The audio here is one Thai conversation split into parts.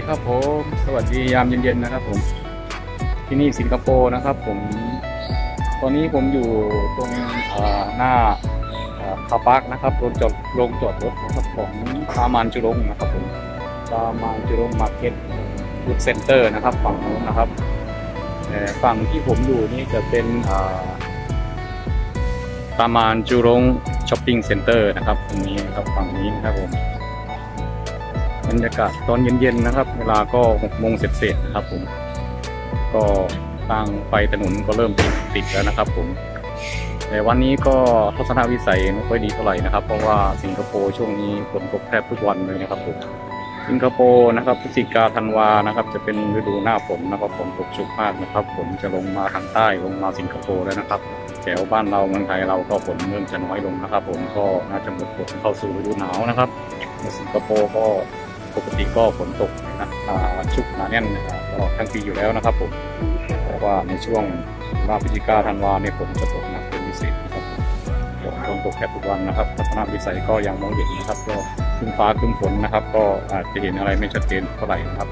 ดีครับผมสวัสดียามเย็นๆนะครับผมที่นี่สิงคโปร์นะครับผมตอนนี้ผมอยู่ตรงหน้าคาร์พาร์คนะครับโรงจอดรถนะครับของตามานจุรงนะครับผมตามานจุรงมาร์เก็ตฟู้ดเซ็นเตอร์นะครับฝั่งนู้นนะครับฝั่งที่ผมอยู่นี่จะเป็นตามานจุรงช้อปปิ้งเซ็นเตอร์นะครับตรงนี้นะครับฝั่งนี้นะครับผมบรรยากาศตอนเย็นๆนะครับเวลาก็6 โมงเศษๆนะครับผมก็ทางไฟถนนก็เริ่มติดแล้วนะครับผมแต่วันนี้ก็ทัศนวิสัยไม่ค่อยดีเท่าไหร่นะครับเพราะว่าสิงคโปร์ช่วงนี้ฝนตกแทบทุกวันเลยนะครับผมสิงคโปร์นะครับพฤศจิกาธันวานะครับจะเป็นฤดูหน้าฝนนะครับฝนตกชุกมากนะครับฝนจะลงมาทางใต้ลงมาสิงคโปร์แล้วนะครับแถวบ้านเราเมืองไทยเราก็ฝนเริ่มจะน้อยลงนะครับผมก็น่าจะหมดฝนเข้าสู่ฤดูหนาวนะครับสิงคโปร์ก็ปกติก็ฝนตกชุกหนาแน่นตลอดทั้งปีอยู่แล้วนะครับผมแต่ว่าในช่วงพฤศจิกาธันวาเนี่ยฝนจะตกหนักเป็นพิเศษนะครับฝนตกแทบทุกวันนะครับทัศนวิสัยก็ยังมองเห็นนะครับก็ขึ้นฟ้าขึ้นฝนนะครับก็อาจจะเห็นอะไรไม่ชัดเจนเท่าไหร่นะครับ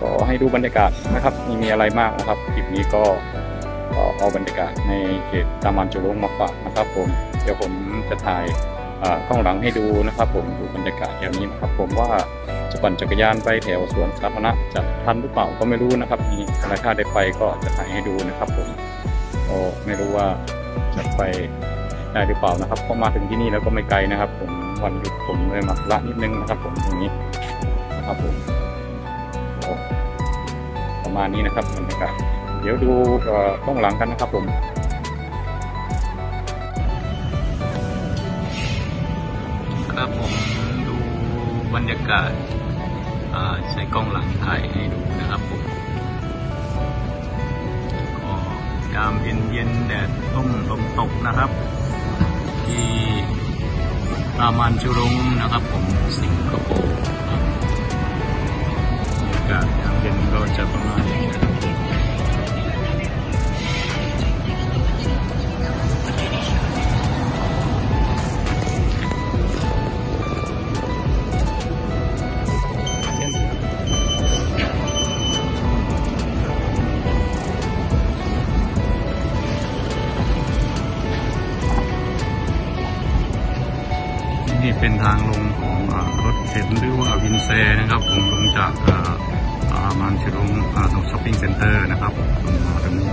ก็ให้ดูบรรยากาศนะครับมีอะไรมากนะครับคลิปนี้ก็เอาบรรยากาศในเขตตามานจุรงมาฝากนะครับผมเดี๋ยวผมจะถ่ายกล้องหลังให้ดูนะครับผมดูบรรยากาศแถวนี้นะครับผมว่าจะปั่นจักรยานไปแถวสวนสาธารณะจะทันหรือเปล่าก็ไม่รู้นะครับมีอะไรถ้าได้ไปก็จะถ่ายให้ดูนะครับผมก็ไม่รู้ว่าจะไปได้หรือเปล่านะครับพอมาถึงที่นี่แล้วก็ไม่ไกลนะครับผมวันหยุดผมเลยมาละนิดนึงนะครับผมตรงนี้นะครับผมประมาณนี้นะครับบรรยากาศเดี๋ยวดูกล้องหลังกันนะครับผมครับผมดูบรรยากาศใช้กล้องหลังถ่ายให้ดูนะครับผมก็ยามเย็นๆแดดร่มตกนะครับที่ตามานจุรงนะครับผมสิงคโปร์บรรยากาศยามเย็นก็จะประมาณนี้นี่เป็นทางลงของรถเข็นหรือว่าวินแซนะครับผมลงจากตามานจุรงตรงช้อปปิ้งเซ็นเตอร์นะครับลงมาตรงนี้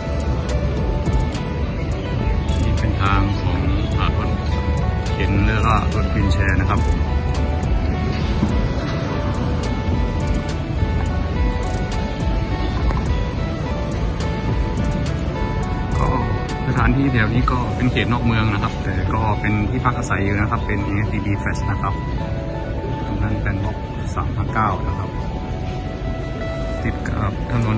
นี่เป็นทางของรถเข็นหรือว่ารถวินแชร์นะครับก็สถานที่แถวนี้ก็เป็นเขตนอกเมืองนะครับแต่ก็เป็นที่พักอาศัยอยู่นะครับเป็น ASDB Flash นะครับตรงนั้นเป็นบล็อก 359 นะครับติดกับถนน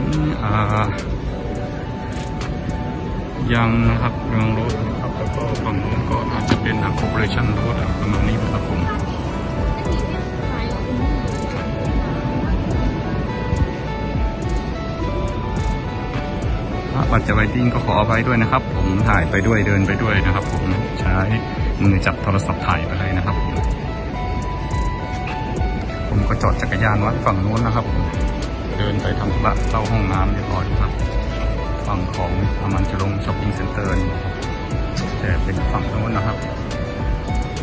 ยังนะครับยังรถนะครับแล้วก็ฝั่งนู้นก็อาจจะเป็นCorporation Roadประมาณนี้นะครับผมปัจจัยไวติ้งก็ขอไปด้วยนะครับผมถ่ายไปด้วยเดินไปด้วยนะครับผมใช้มือจับโทรศัพท์ถ่ายไปเลยนะครับผมก็จอดจักรยานไว้ฝั่งนู้นนะครับผมเดินไปทำธุระเข้าห้องน้ำเรียบร้อยครับฝั่งของตามานจุรงช้อปปิ้งเซ็นเตอร์แต่เป็นฝั่งนู้นนะครับ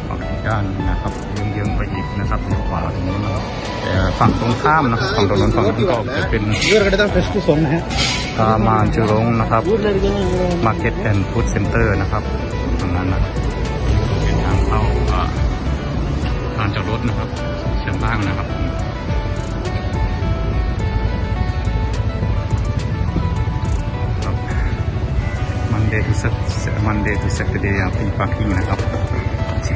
ฝั่งด้านนะครับเยื้องๆไปอีกนะครับเลี้ยวขวาตรงนู้นนะครับแต่ฝั่งตรงข้ามนะครับฝั่งตรงนั้นฝั่งนี้ก็จะเป็นตามานจุรงนะครับมาร์เก็ตแอนด์ฟู้ดเซ็นเตอร์นะครับตรงนั้นนะเป็นทางเข้าทางจอดรถนะครับเชื่อมล่างนะครับMonday to Saturday เป็น parking นะครับ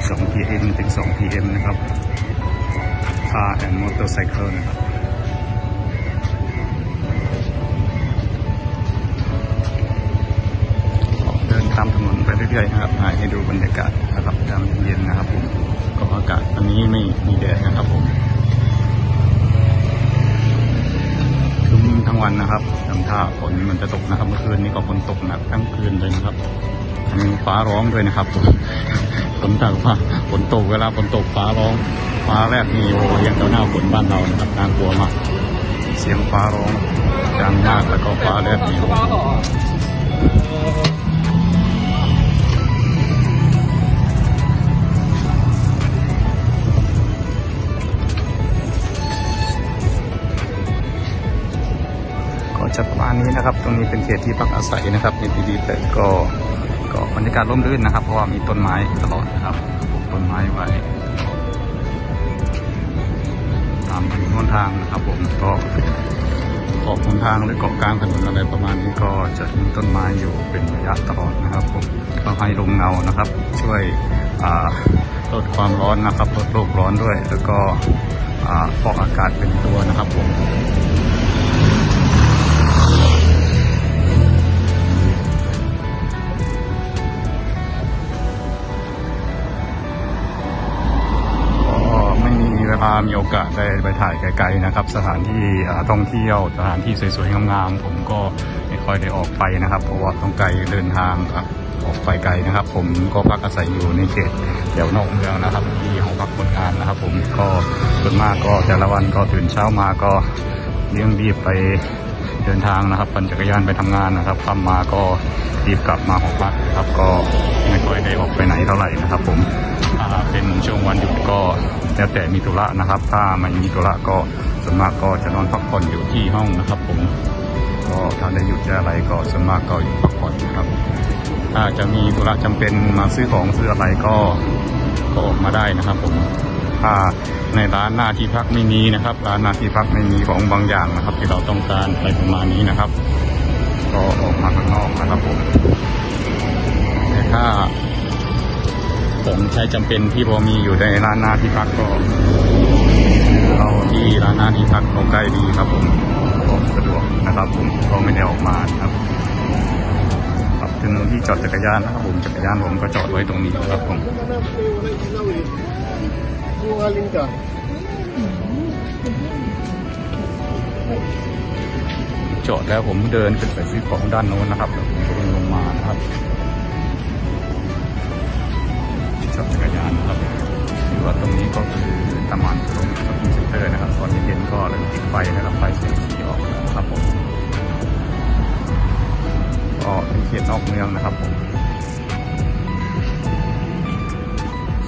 12 PM ถึง 2 PM นะครับ Car and Motorcycle นะครับตามถนนไปเรื่อยๆนะครับให้ดูบรรยากาศนะครับยามเย็นนะครับผมก็อากาศอันนี้ไม่มีแดดนะครับผมคืนทั้งวันนะครับทำท่าฝนมันจะตกนะครับเมื่อคืนนี้ก็ฝนตกหนักทั้งคืนเลยนะครับมีฟ้าร้องด้วยนะครับฝนตกว่าฝนตกเวลาฝนตกฟ้าร้องฟ้าแรกนี่โอ้ยังเท่าหน้าฝนบ้านเรานะครับน่ากลัวมาก เสียงฟ้าร้องดังมากแล้วก็ฟ้าแลบอยู่ก็จัดประมาณนี้นะครับตรงนี้เป็นเขตที่พักอาศัยนะครับในปีดีแต่ก็บรรยากาศร่มรื่นนะครับเพราะว่ามีต้นไม้ตลอดนะครับต้นไม้ไว้ตามถึงหนทางนะครับผมก็ออกหนทางหรือเกาะกลางถนนอะไรประมาณนี้ก็จะมีต้นไม้อยู่เป็นระยะตลอดนะครับผมก็ให้ลมเงานะครับช่วยลดความร้อนนะครับลดโลกร้อนด้วยแล้วก็ฟอกอากาศเป็นตัวนะครับผมมีโอกาสได้ไปถ่ายไกลๆนะครับสถานที่ท่องเที่ยวสถานที่สวยๆงามๆผมก็ไม่ค่อยได้ออกไปนะครับเพราะว่าต้องไกลเดินทางออกไปไกลนะครับผมก็พักอาศัยอยู่ในเขตแถวนอกเมืองนะครับที่หอพักคนงานนะครับผมก็ส่วนมากก็แต่ละวันก็ตื่นเช้ามาก็เลี้ยงบีบไปเดินทางนะครับปั่นจักรยานไปทำงานนะครับค่ำมาก็รีบกลับมาหอพักครับก็ไม่ค่อยได้ออกไปไหนเท่าไหร่นะครับผมเป็นช่วงวันหยุดก็แล้วแต่มีธุระนะครับถ้าไม่มีธุระก็ส่วนมากก็จะนอนพักผ่อนอยู่ที่ห้องนะครับผมก็ถ้าได้หยุดจะอะไรก็ส่วนมากก็อยู่พักผ่อนนะครับถ้าจะมีธุระจำเป็นมาซื้อของซื้ออะไรก็ออกมาได้นะครับผมถ้าในร้านหน้าที่พักไม่มีนะครับร้านหน้าที่พักไม่มีของบางอย่างนะครับที่เราต้องการอะไรประมาณนี้นะครับก็ออกมาข้างนอกนะครับผมแต่ถ้าผมใช้จำเป็นที่พอมีอยู่ในร้านหน้าที่พักก็เราที่ร้านหน้าที่พักก็ใกล้ดีครับผมสะดวกนะครับผมก็ไม่ได้ออกมาครับครับถึงที่จอดจักรยานนะครับผมจักรยานผมก็จอดไว้ตรงนี้ครับผมจอดแล้วผมเดินขึ้นไปซื้อของด้านโน้นนะครับแล้วผมก็ลงมานะครับจักรยานครับถือว่าตรงนี้ก็คือตะมันตรงนี้เป็นเซ็นเตอร์นะครับตอนเย็นก็เริ่มติดไฟนะครับไฟสีออกนะครับผมก็เป็นเขตนอกเมืองนะครับผม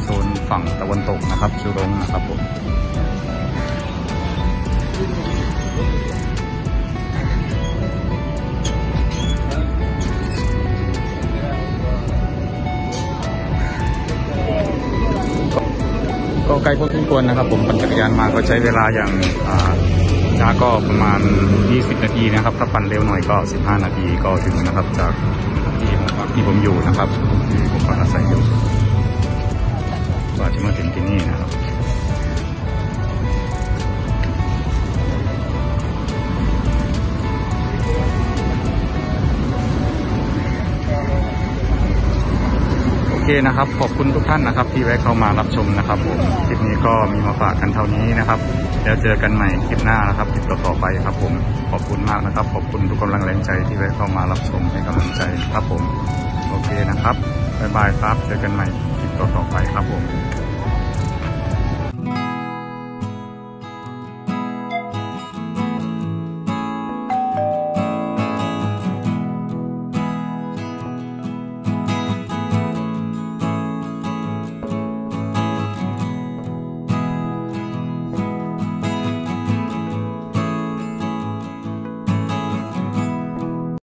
โซนฝั่งตะวันตกนะครับชูรงนะครับผมก็ใกล้พอสมควรนะครับผมปั่นจักรยานมาก็ใช้เวลาอย่างช้าก็ประมาณ20นาทีนะครับถ้าปั่นเร็วหน่อยก็15นาทีก็ถึงนะครับจากที่ผมอยู่นะครับที่ผมอาศัยอยู่กว่าจะมาถึงที่นี่นะครับโอเคนะครับขอบคุณทุกท่านนะครับที่แวะเข้ามารับชมนะครับผมคลิปนี้ก็มีมาฝากกันเท่านี้นะครับแล้วเจอกันใหม่คลิปหน้านะครับคลิปต่อไปครับผมขอบคุณมากนะครับขอบคุณทุกกำลังแรงใจที่แวะเข้ามารับชมให้กำลังใจครับผมโอเคนะครับบ๊ายบายครับเจอกันใหม่คลิปต่อไปครับผม